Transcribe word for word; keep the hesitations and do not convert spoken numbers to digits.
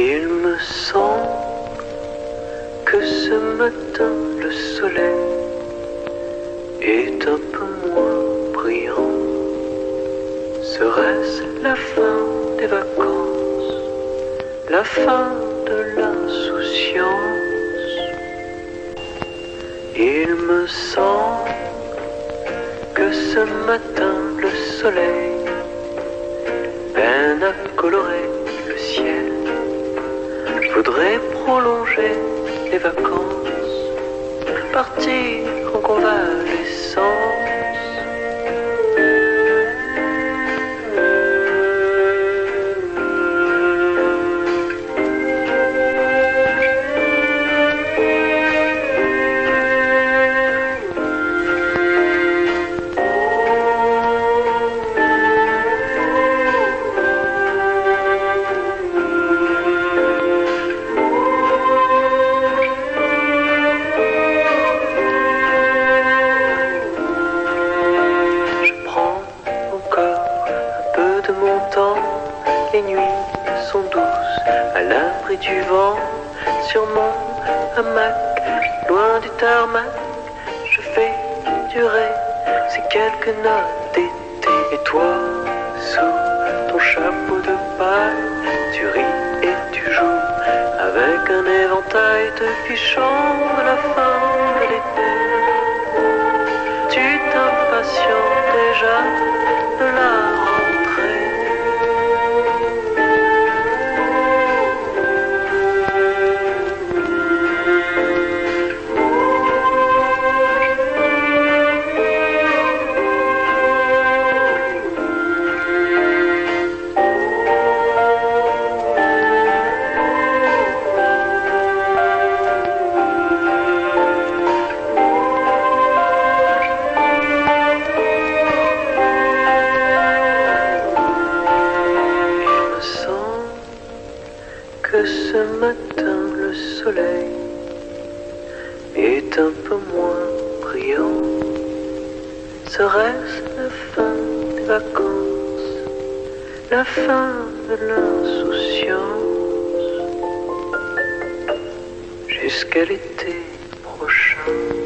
Il me semble que ce matin le soleil est un peu moins brillant. Serait-ce la fin des vacances, la fin de l'insouciance? Il me semble que ce matin le soleil peine à colorer le ciel. Voudrait prolonger les vacances, partir en convalescence. Les nuits sont douces à l'abri du vent. Sur mon hamac, loin du tarmac, je fais durer ces quelques notes d'été. Et toi, sous ton chapeau de paille, tu ris et tu joues avec un éventail te fichant de la fin de l'été. Tu t'impatientes déjà de la que ce matin le soleil est un peu moins brillant. Serait-ce la fin des vacances, la fin de l'insouciance? Jusqu'à l'été prochain.